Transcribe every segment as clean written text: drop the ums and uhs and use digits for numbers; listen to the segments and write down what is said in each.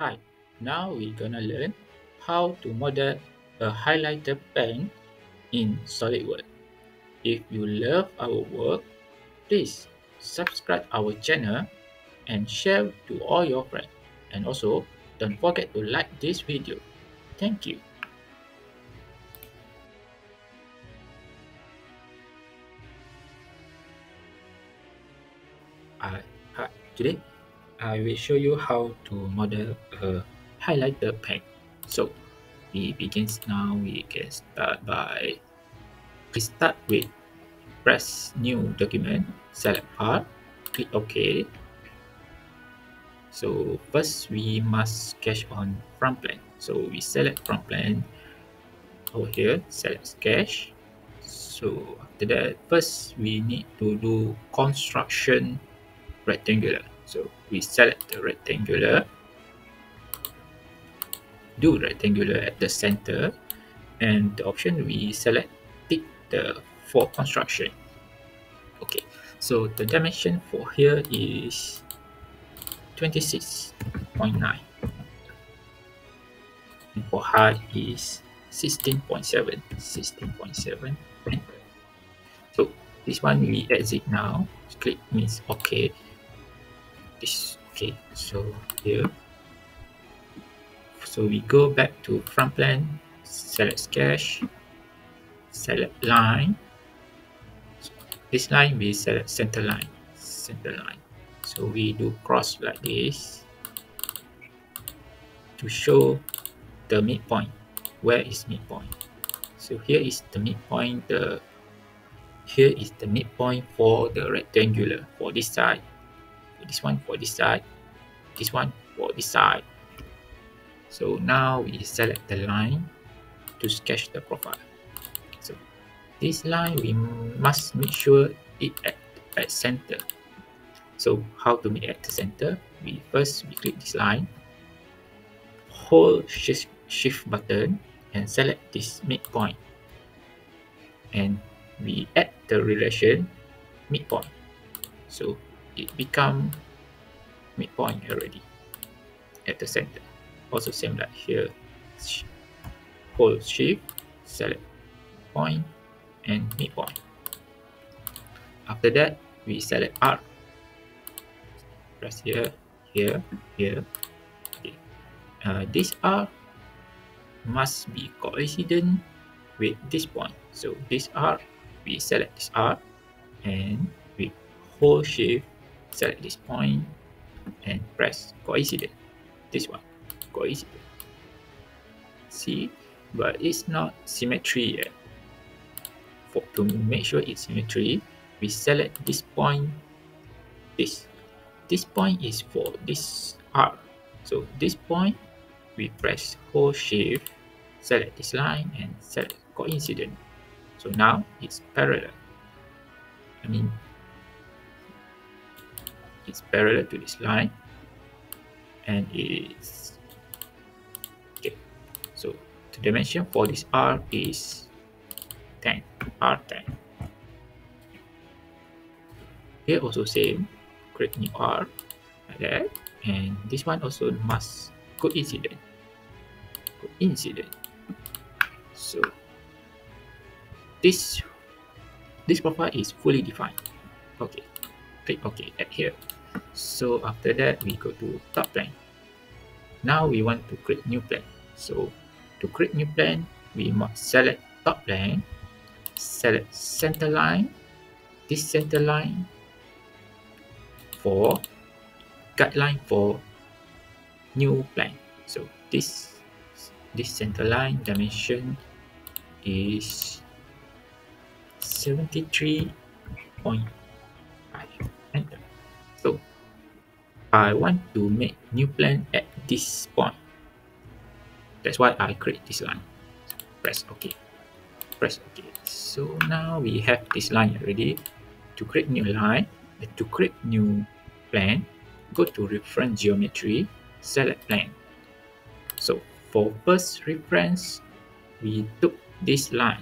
height. Now we're gonna learn how to model a highlighter pen in SolidWorks. If you love our work, please subscribe our channel and share to all your friends. And also, don't forget to like this video. Thank you. Today, I will show you how to model a highlighter pen. So, we begin now. We can start by with press new document, select part, click OK. So first we must sketch on front plane. So we select front plane over here, select sketch. So after that, first we need to do construction rectangular. So we select the rectangular, do rectangular at the center, and the option we select tick the for construction. Okay, so the dimension for here is 26.9 and for height is 16.7. So this one we exit now, click means okay. This okay, so here, so we go back to front plane, select sketch, select line. So this line we select center line, center line. So we do cross like this to show the midpoint. Where is midpoint? So here is the midpoint. Here is the midpoint for the rectangular, for this side. This one for this side. This one for this side. So now we select the line to sketch the profile. So this line we must make sure it at center. So how to make at the center? We click this line, hold shift button and select this midpoint, and we add the relation midpoint. So it become midpoint already at the center. Also same like here, hold shift, select point and midpoint. After that we select arc. Press here, here, here. Okay. This arc must be coincident with this point. So this arc, we select this arc, and we hold shift, select this point, and press coincident. This one, coincident. See, but it's not symmetry yet. To make sure it's symmetry, we select this point, this. This point is for this arc. So this point, we press hold shift, select this line and select coincident. So now it's parallel. It's parallel to this line, and it's okay. So the dimension for this arc is 10, R10. Here also same. Create new arc like that, and this one also must coincident. So this profile is fully defined. Okay, click OK at here. So after that we go to top plane. Now we want to create new plane. So to create new plane, we must select top plane, select center line, this center line for guideline for new plane. So this center line dimension is 73.5. Enter. So I want to make new plane at this point. That's why I create this line. Press OK. Press OK. So now we have this line already. To create new line, to create new plane, go to reference geometry, select plane. So for first reference, we took this line,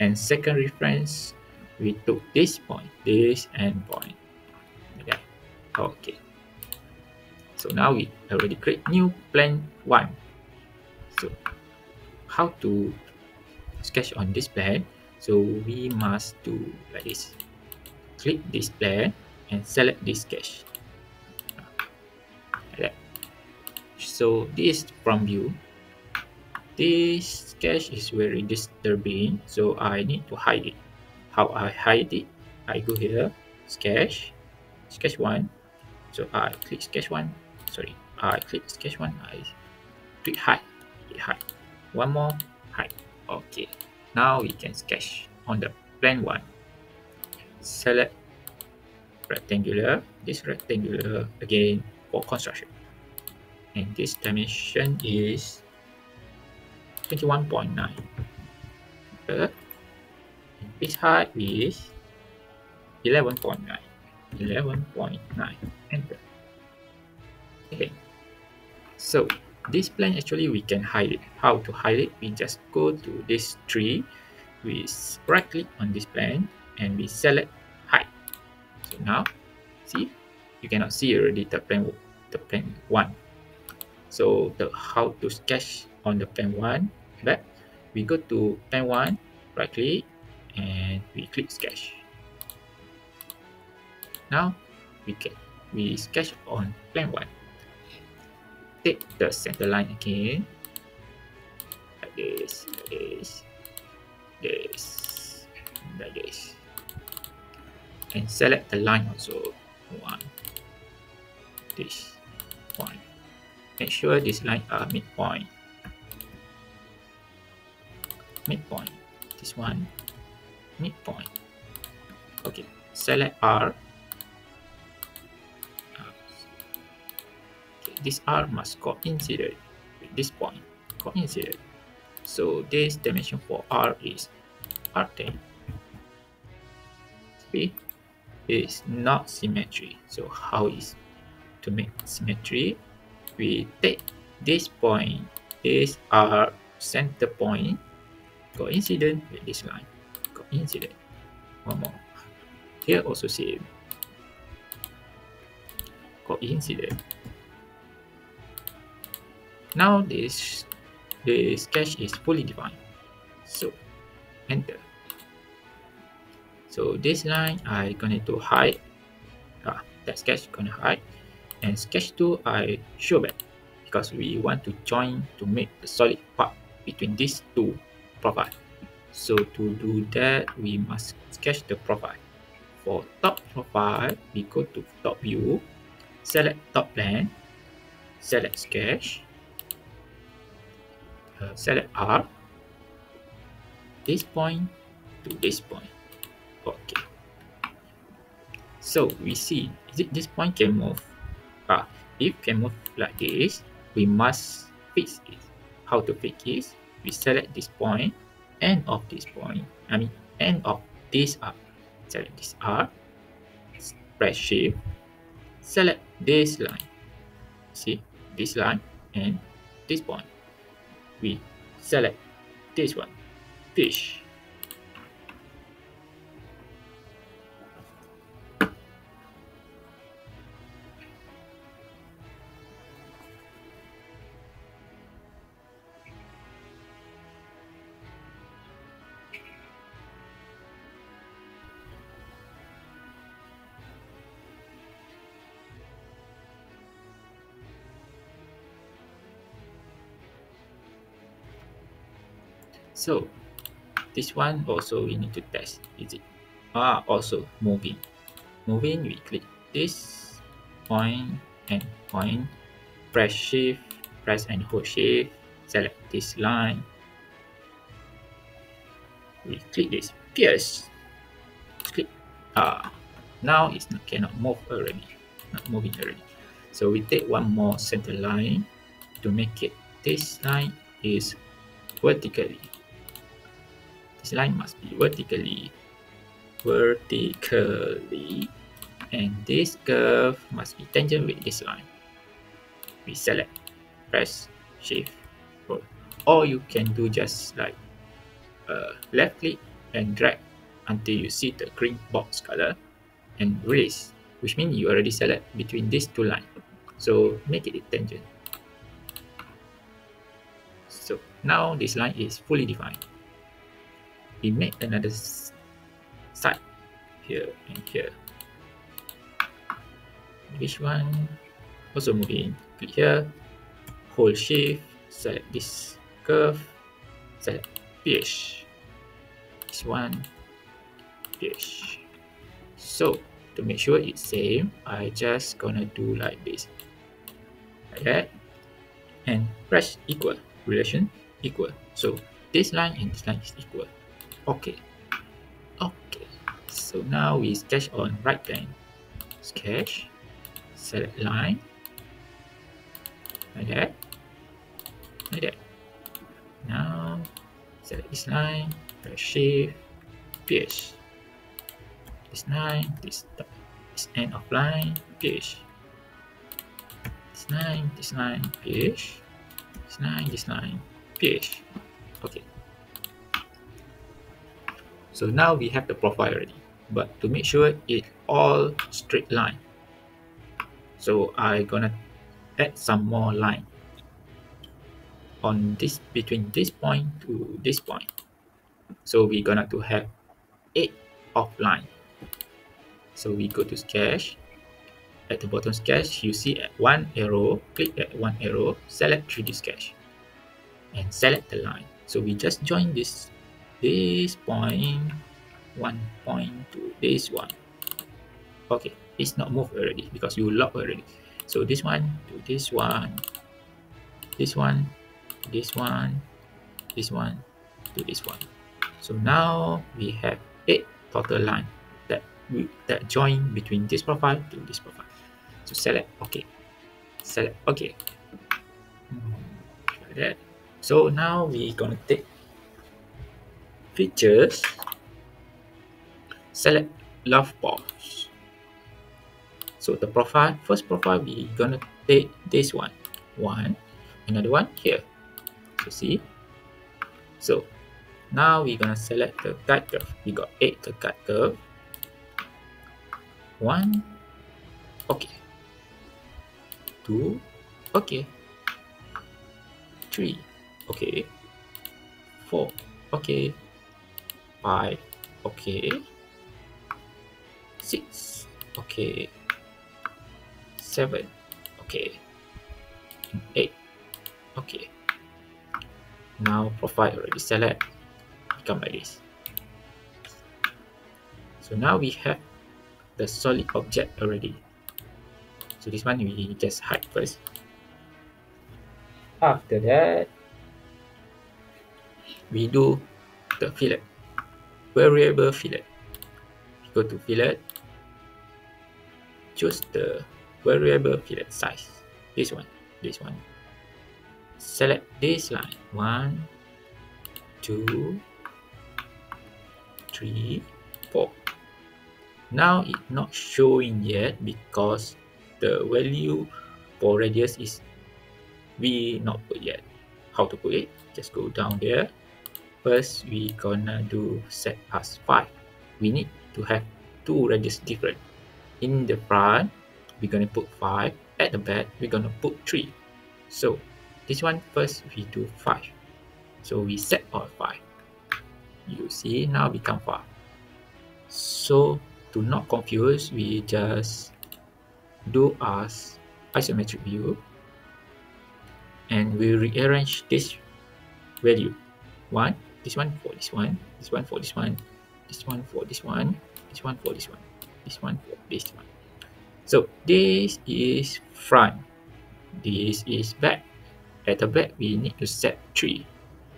and second reference, we took this point, this and point. Okay. So now we already create new plane 1. So how to sketch on this plane? So we must do like this. Click this plane and select this sketch. Like that. So this is from view. This sketch is very disturbing, so I need to hide it. How I hide it? I go here, sketch 1. So I click sketch 1. Sorry, I click sketch 1. I click hide. One more, hide. Okay. Now we can sketch on the plane 1. Select rectangular. This rectangular again for construction. And this dimension is 21.9. And this height is 11.9. Enter. Okay. So this plane actually we can hide it. How to hide it? We just go to this tree. We right click on this plane and we select hide. So now see, you cannot see already the plane 1. So how to sketch on the plane 1, but we go to plane 1, right click, and we click sketch. Now we sketch on plane 1. Take the center line again, like this, and select the line also. 1, this 1. Make sure this line are midpoint. Midpoint. This one. Midpoint. Okay. Select R. Okay. This R must coincide with this point. Coincide. So this dimension for R is R10. See, it's not symmetry. So how is to make symmetry? We take this point. This R center point. Coincident with this line. Coincident. One more. Here also same. Coincident. Now the sketch is fully defined. So enter. So this line I gonna to hide. That sketch gonna hide. And sketch 2 I show back because we want to join to make the solid part between these two. Profile. So to do that, we must sketch the profile. For top profile, we go to top view, select top plane, select sketch, select R, this point to this point. Okay. So we see this point can move. If can move like this, we must fix it. How to fix it? We select this point, end of this R. Select this R, press shift, select this line. See, this line and this point. We select this one, fish. So this one also we need to test. Is it also moving? Moving, we click this point and point, press shift, press and hold shift, select this line. We click this pierce. Click. Now it cannot move already. Not moving already. So we take one more center line to make it. This line is vertically. This line must be vertically, and this curve must be tangent with this line. We select, press shift, or you can do just like left click and drag until you see the green box color and release, which means you already select between these two lines. So make it tangent. So now this line is fully defined. We make another side here and here. Which one? Also move in. Click here. Hold shift. Select this curve. Select PH. This one. PH. So to make sure it's same, I just gonna do like this, like that, and press equal, relation equal. So this line and this line is equal. Okay, okay. So now we sketch on right plane. Sketch, select line, like that, like that. Now select this line, press shift, PH. This line, this end of line, PH. This line, PH. This line, PH. Okay. So now we have the profile already. But to make sure it's all straight line, so I gonna add some more line on this, between this point to this point. So we gonna to have 8 of line. So we go to sketch. At the bottom sketch, you see at one arrow, click at one arrow, select 3D sketch and select the line. So we just join this point, one point to this one. Okay, it's not moved already because you lock already. So this one to this one, this one, this one, this one to this one. So now we have 8 total line that join between this profile to this profile. So select OK, select OK, like that. So now we're gonna take features, select love box. So the profile, first profile, we're gonna take this one, another one here. So see, so now we're gonna select the cut curve. We got 8 the cut curve. One, okay. Two, okay. Three, okay. Four, okay. Five, okay. Six, okay. Seven, okay. And 8, okay. Now profile already select, become like this. So now we have the solid object already. So this one we just hide first. After that, we do the fillet, variable fillet. Go to fillet, choose the variable fillet size, this one, this one. Select this line, 1 2 3 4. Now it's not showing yet because the value for radius is we not put yet. How to put it? Just go down there. First we gonna do set as 5. We need to have 2 radius different. In the front we're gonna put 5. At the back we're gonna put 3. So this one first we do 5. So we set all 5. You see now become 5. So to not confuse, we just do as isometric view and we rearrange this value. One, this one for this one, this one for this one, this one for this one, this one for this one, this one for this one. So this is front, this is back. At the back we need to set 3.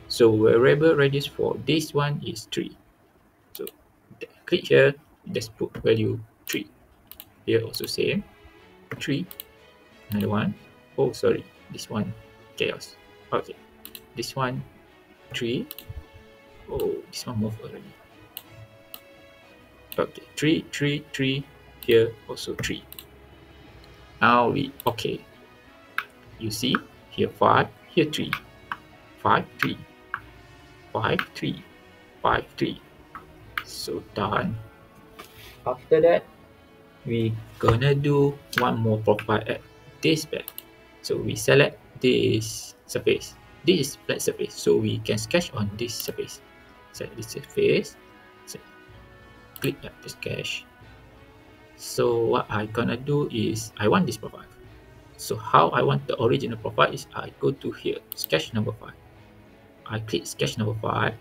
So variable radius for this one is 3. So click here, just put value 3. Here also same, 3. Another one. Oh, sorry, this one chaos. Okay, this one 3. Oh, this one moved already. Okay, 3 3 3. Here also 3. Now we okay, you see here 5, here 3, 5 3, 5 3, 5 3. So done. After that, we gonna do one more profile at this back. So we select this surface. This is flat surface, so we can sketch on this surface. Select this surface. So click up to sketch. So what I gonna do is I want this profile. So how I want the original profile is I go to here, sketch number 5. I click sketch number 5.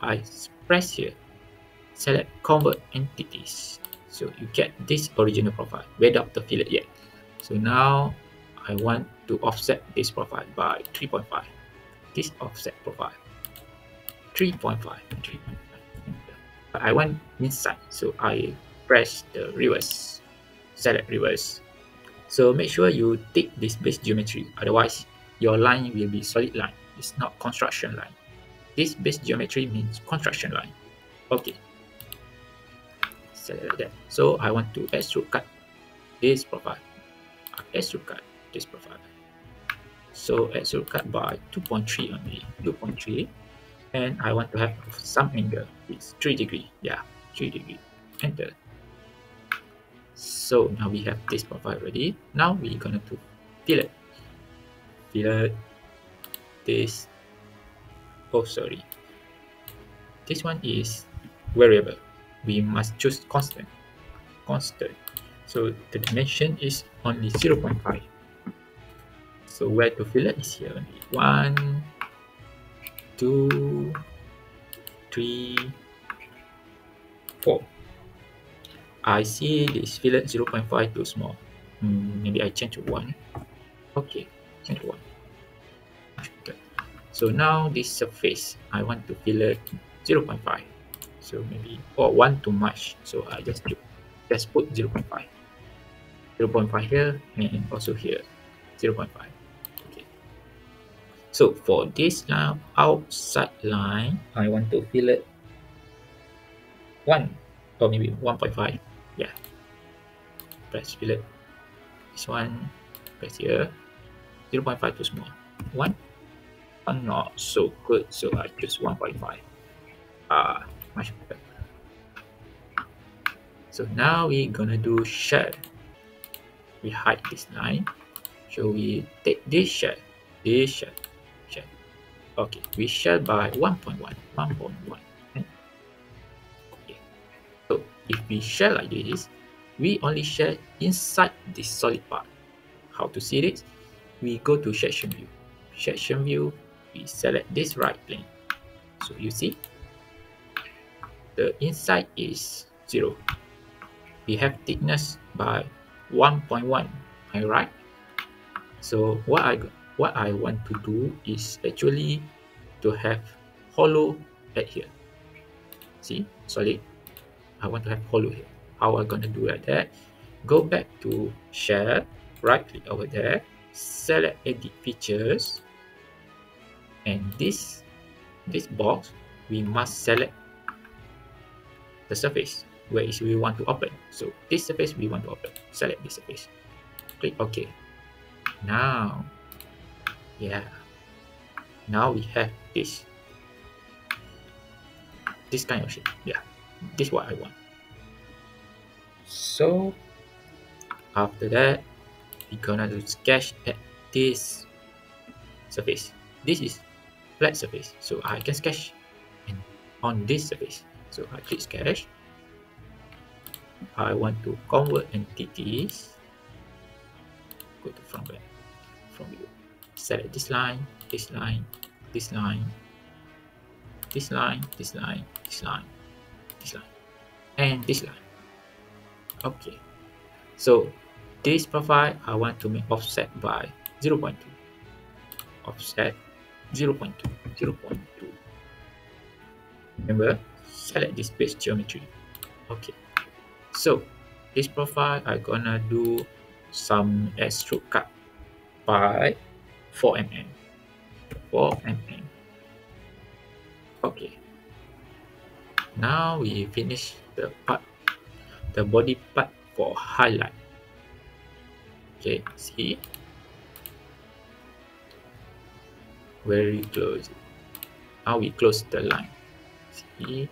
I press here, select convert entities. So you get this original profile without the fillet yet. So now I want to offset this profile by 3.5. This offset profile 3.5. I want inside, so I press the reverse. Select reverse. So make sure you tick this base geometry, otherwise your line will be solid line. It's not construction line. This base geometry means construction line. Okay. Select like that. So I want to extrude cut this profile. Extrude cut this profile. So extrude cut by 2.3 only. 2.3. And I want to have some angle. It's 3 degrees. Yeah, 3 degrees. Enter. So now we have this profile ready. Now we're gonna do fillet. Fillet this. Oh, sorry. This one is variable. We must choose constant. Constant. So the dimension is only 0.5. So where to fillet is here only. 1, 2, 3, 4. I see this fillet 0.5 too small. Maybe I change to 1. Okay, change to 1. Okay. So now this surface, I want to fillet 0.5. So maybe, or 1 too much. So I just put 0.5. 0.5 here and also here. 0.5. Okay. So for this now outside line, I want to fillet 1. Or maybe 1.5. Yeah. Press fillet. This one. Press here. 0.5 too small. 1. Not so good. So I choose 1.5. Much better. So now we gonna do shell. We hide this line. So we take this shell. This shell. Okay. We shell by 1.1. 1.1. If we share like this, we only share inside this solid part. How to see this? We go to section view. Section view, we select this right plane. So you see, the inside is 0. We have thickness by 1.1. Am I right? So what I want to do is actually to have hollow at here. See, solid. I want to have hollow here. How I'm gonna do like that? Go back to share, right click over there, select edit features, and this box we must select the surface where is we want to open. So this surface we want to open. Select this surface. Click OK. Now, yeah. Now we have this kind of shape. Yeah. This is what I want. So after that, we're gonna do sketch at this surface. This is flat surface, so I can sketch on this surface. So I click sketch. I want to convert entities. Go to front back, front view. Select this line, this line, this line, this line, this line, this line. This line and this line. Okay, so this profile I want to make offset by 0.2. Offset 0.2. Remember, select this base geometry. Okay, so this profile I gonna do some extrude cut by 4 mm. 4 mm. Okay. Now we finish the body part for highlight. Okay, see? Very close. Now we close the line. See?